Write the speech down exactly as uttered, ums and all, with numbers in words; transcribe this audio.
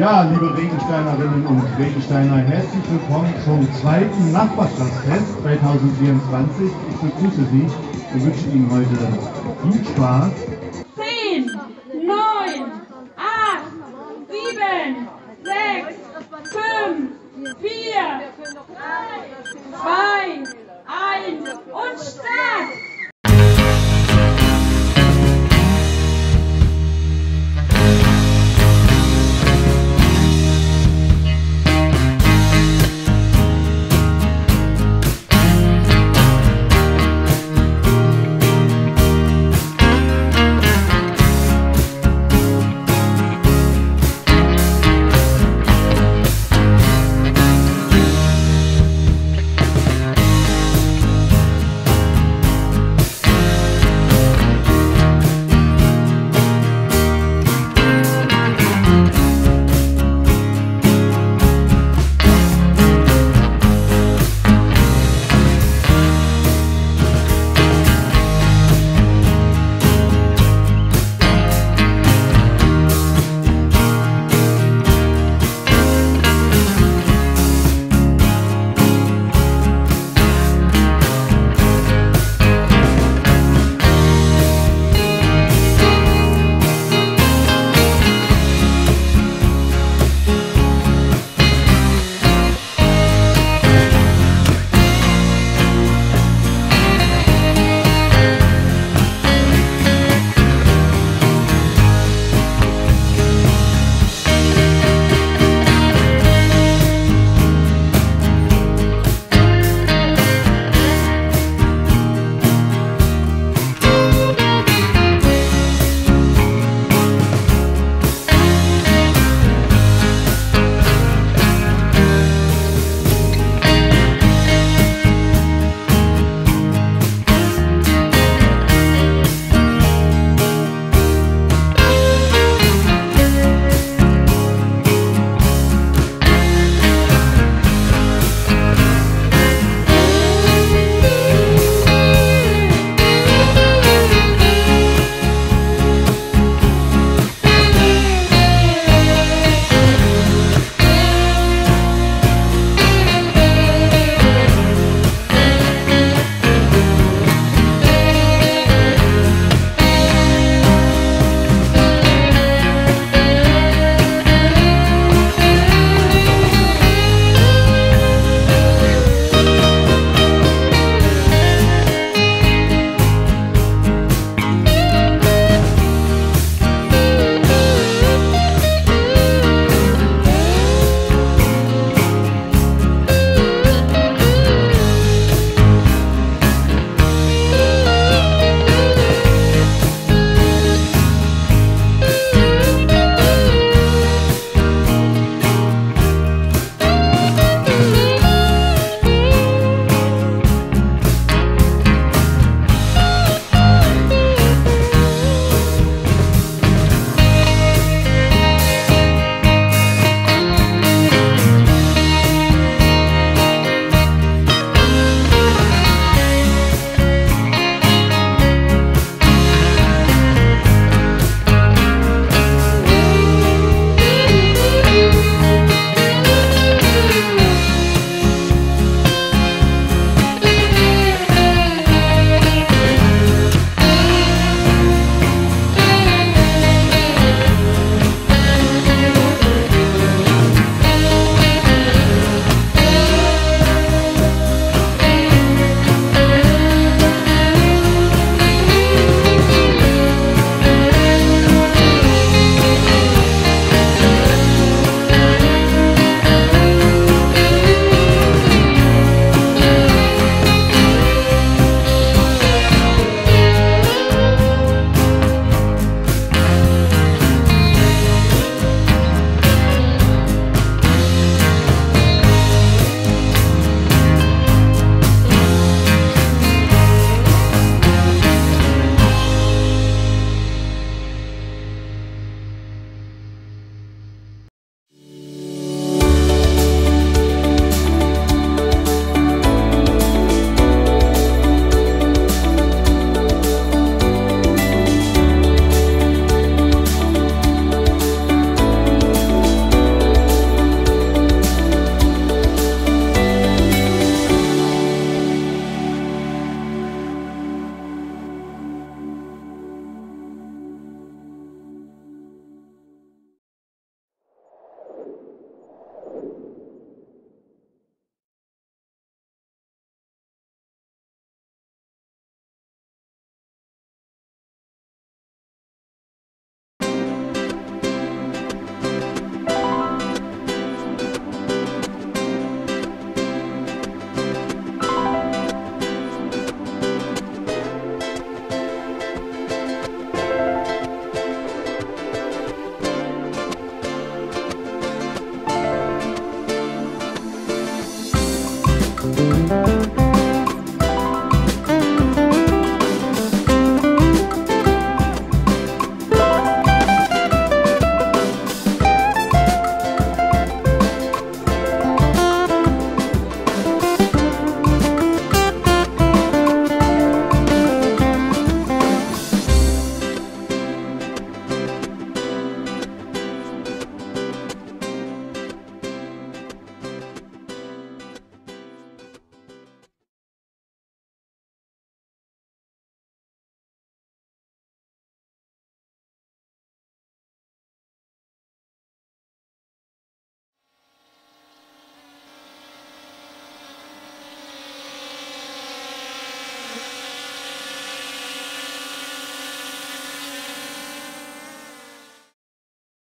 Ja, liebe Regensteinerinnen und Regensteiner, herzlich willkommen zum zweiten Nachbarschaftsfest zwanzig vierundzwanzig. Ich begrüße Sie und wünsche Ihnen heute viel Spaß.